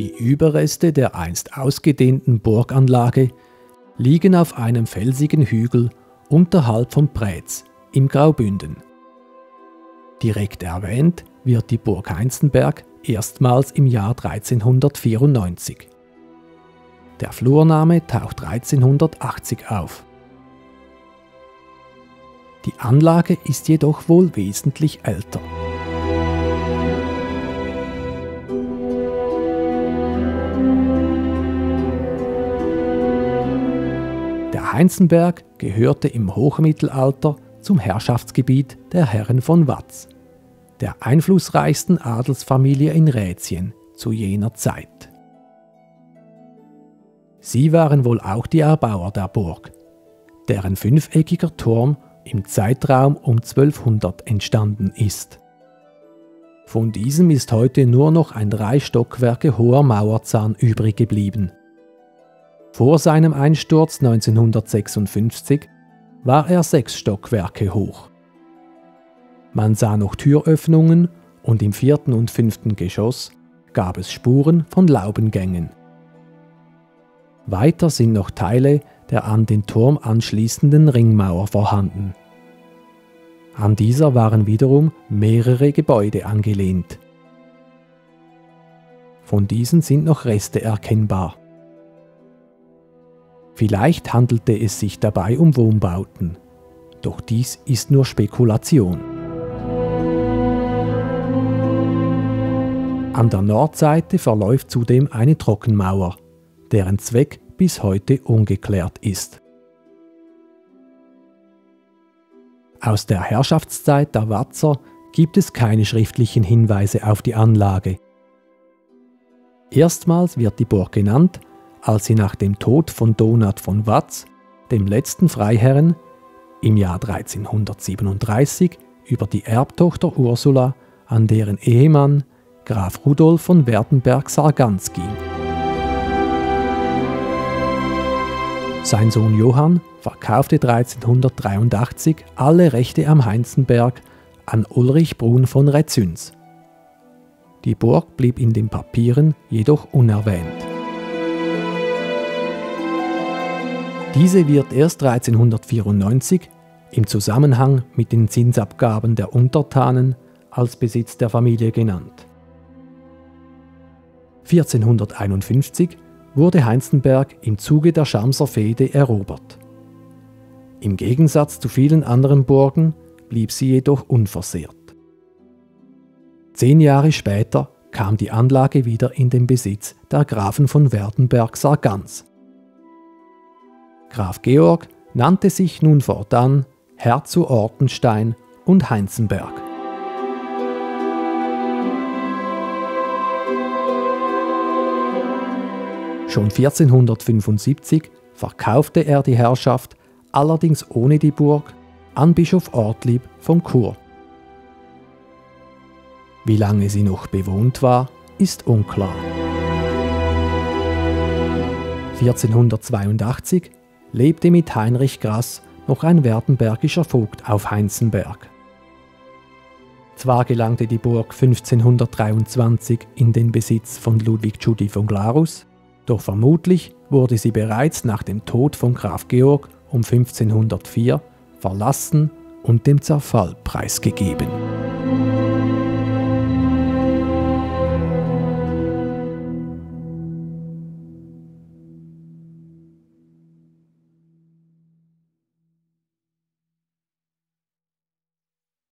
Die Überreste der einst ausgedehnten Burganlage liegen auf einem felsigen Hügel unterhalb von Präz im Graubünden. Direkt erwähnt wird die Burg Heinzenberg erstmals im Jahr 1394. Der Flurname taucht 1380 auf. Die Anlage ist jedoch wohl wesentlich älter. Der Heinzenberg gehörte im Hochmittelalter zum Herrschaftsgebiet der Herren von Vaz, der einflussreichsten Adelsfamilie in Rätien zu jener Zeit. Sie waren wohl auch die Erbauer der Burg, deren fünfeckiger Turm im Zeitraum um 1200 entstanden ist. Von diesem ist heute nur noch ein 3 Stockwerke hoher Mauerzahn übrig geblieben. Vor seinem Einsturz 1956 war er 6 Stockwerke hoch. Man sah noch Türöffnungen und im 4. und 5. Geschoss gab es Spuren von Laubengängen. Weiter sind noch Teile der an den Turm anschließenden Ringmauer vorhanden. An dieser waren wiederum mehrere Gebäude angelehnt. Von diesen sind noch Reste erkennbar. Vielleicht handelte es sich dabei um Wohnbauten, doch dies ist nur Spekulation. An der Nordseite verläuft zudem eine Trockenmauer, deren Zweck bis heute ungeklärt ist. Aus der Herrschaftszeit der Vazer gibt es keine schriftlichen Hinweise auf die Anlage. Erstmals wird die Burg genannt, als sie nach dem Tod von Donat von Vaz, dem letzten Freiherren, im Jahr 1337 über die Erbtochter Ursula an deren Ehemann Graf Rudolf von Werdenberg-Sargans ging. Sein Sohn Johann verkaufte 1383 alle Rechte am Heinzenberg an Ulrich Brun von Rezüns. Die Burg blieb in den Papieren jedoch unerwähnt. Diese wird erst 1394 im Zusammenhang mit den Zinsabgaben der Untertanen als Besitz der Familie genannt. 1451 wurde Heinzenberg im Zuge der Schamser Fehde erobert. Im Gegensatz zu vielen anderen Burgen blieb sie jedoch unversehrt. 10 Jahre später kam die Anlage wieder in den Besitz der Grafen von Werdenberg-Sargans. Graf Georg nannte sich nun fortan Herr zu Ortenstein und Heinzenberg. Schon 1475 verkaufte er die Herrschaft, allerdings ohne die Burg, an Bischof Ortlieb von Chur. Wie lange sie noch bewohnt war, ist unklar. 1482 lebte mit Heinrich Grass noch ein werdenbergischer Vogt auf Heinzenberg. Zwar gelangte die Burg 1523 in den Besitz von Ludwig Judi von Glarus, doch vermutlich wurde sie bereits nach dem Tod von Graf Georg um 1504 verlassen und dem Zerfall preisgegeben.